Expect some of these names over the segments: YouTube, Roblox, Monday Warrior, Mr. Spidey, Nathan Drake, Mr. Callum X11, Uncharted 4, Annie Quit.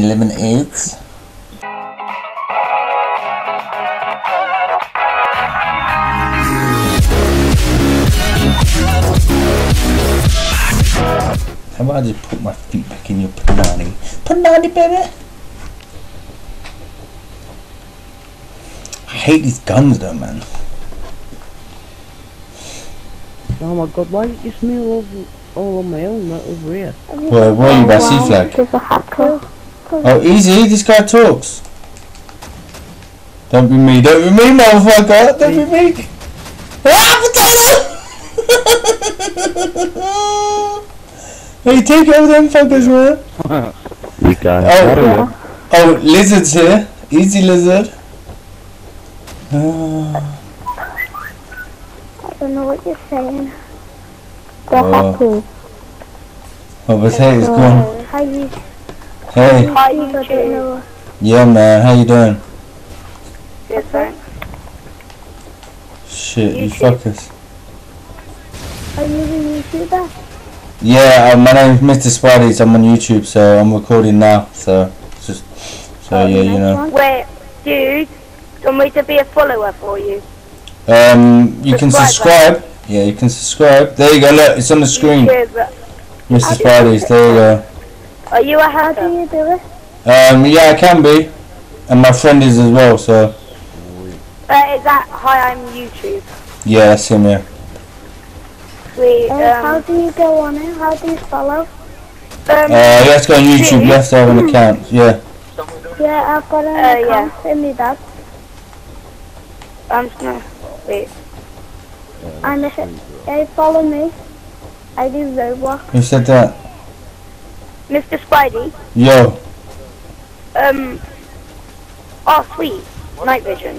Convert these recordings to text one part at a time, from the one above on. Lemonades. How about I just put my feet back in your panani? Panani, baby! I hate these guns though, man. Oh my god, why did you smell all on my helmet over here? Well, why are you by sea flag? Oh, easy, this guy talks. Don't be me, motherfucker. Don't be me. Ah, potato! Hey, take over them fuckers, man. We got oh, lizard's here. Easy, lizard. I don't know what you're saying. They're happy. Oh, but hey, it's gone. How you? Hey. How you doing? Yeah, man. How you doing? Good, thanks. Shit, you fuckers. Are you a YouTuber? Yeah, my name's Mr. Spidey. So I'm on YouTube, so I'm recording now. So yeah, you know. Wait, dude, do you want me to be a follower for you? You can subscribe. Yeah, you can subscribe. There you go. Look, it's on the screen. Mr. Spidey's. There you go. Are you a hacker? How do you do it? Yeah, I can be. And my friend is as well, so... is that... Hi, I'm YouTube. Yeah, that's him, yeah. Sweet, how do you go on it? How do you follow? You have to go on YouTube, you have to have an account, yeah. Yeah, I've got an account, send me that. I'm just gonna... Wait. And if they follow me, I do Roblox. Who said that? Mr. Spidey? Yo. Oh, sweet. Night vision.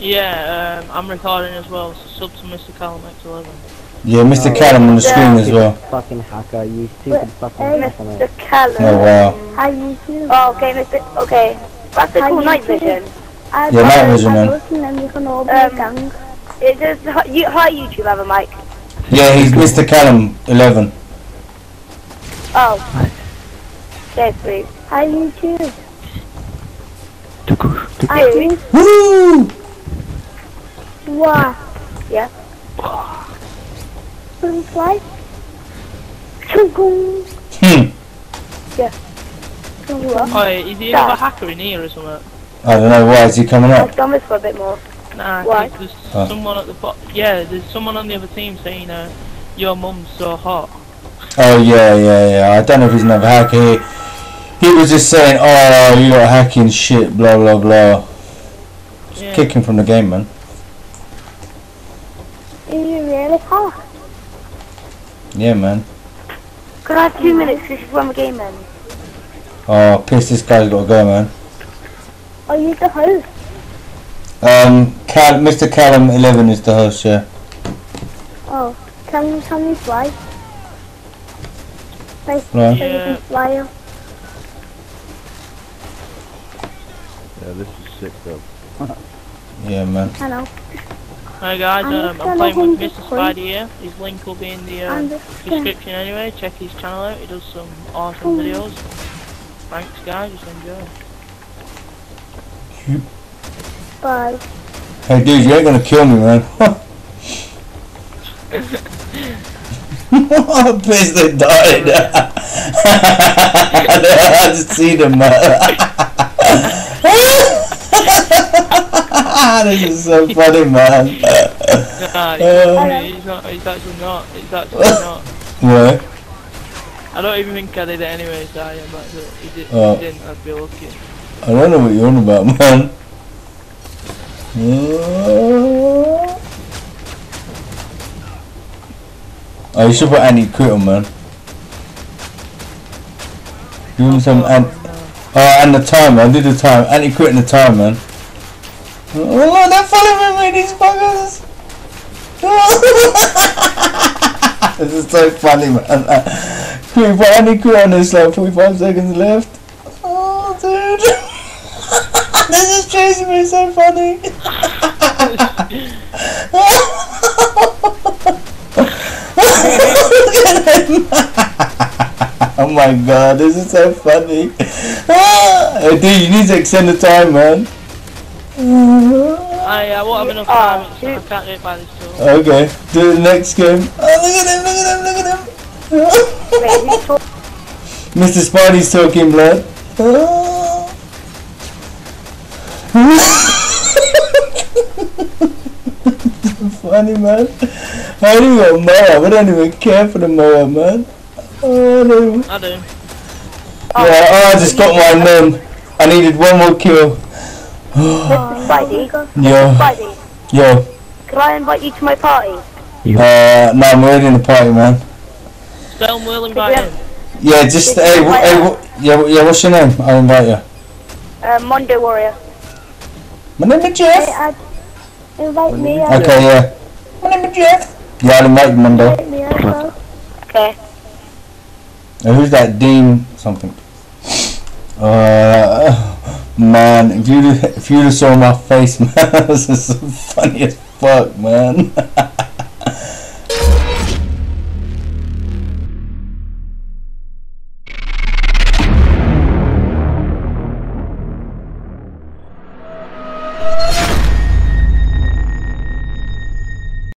Yeah, I'm recording as well, so sub to Mr. Callum X11. Yeah, Mr. Callum on the screen as well. Fucking hacker, you stupid fucking hacker. Mr. Callum. Oh, wow. How you do? Oh, okay, Mr. Okay. That's a cool night vision. Yeah, night vision, man. Hi, YouTube, have a mic. Yeah, he's Mr. Callum 11. Oh. Okay, sweet. Hi, YouTube. Hi, YouTube. Woo! Wow. Yeah. Can fly? Yeah. Oi, is he another hacker in here or something? I don't know, why is he coming up? I've done this for a bit more. Nah, there's someone at the bottom. Yeah, there's someone on the other team saying, your mum's so hot. Oh yeah. I don't know if he's another hacker. He was just saying, oh, you got hacking shit, blah blah blah. Just kick him from the game, man. Is he really hot? Yeah, man. Could I have 2 minutes? This is when the game ends. Oh, piss! This guy's got to go, man. Are you the host? Mr. Callum 11 is the host, yeah. Oh, can you tell me why? Right. Yeah. Yeah, this is sick though. Yeah, man. Hello. Hi guys, I'm playing with Mr. Spidey here. His link will be in the description anyway. Check his channel out. He does some awesome videos. Thanks guys, just enjoy. Bye. Hey dude, you ain't gonna kill me, man. I'm pissed they died. I don't know how to see them, man. This is so funny, man. It's actually not. It's actually not. What? I don't even think I did it anyway, so if I didn't, I'd be lucky. I don't know what you're on about, man. Oh, you should put Annie Quit on, man. Give him some and the time, man. Do the time. Annie Quit and the time, man. Oh, they're following me, these buggers. Oh. This is so funny, man. Can we put Annie Quit on this, like 45 seconds left? Oh, dude. This is chasing me, so funny. Oh my god, this is so funny. Dude, you need to extend the time, man. I won't have enough time, I can't do it by this time. Okay, do the next game. Oh, look at him, Mr. Spidey's talking blood. Funny, man. I don't even mower. I don't even care for the mower, man. Oh, no. I do. Yeah, oh, I just got my mum. I needed one more kill. Spidey. Yo. Spidey. Yo. Can I invite you to my party? No, I'm already in the party, man. Don't whirl and by him. Yeah, just hey, what's your name? I'll invite you. Monday Warrior. My name is Jeff. Invite me. Okay, yeah. My name is Jeff. Yeah, I'll invite you Monday. Invite me as well. Okay. Now, who's that? Dean something. Man, if you saw my face, man, this is so funny as fuck, man.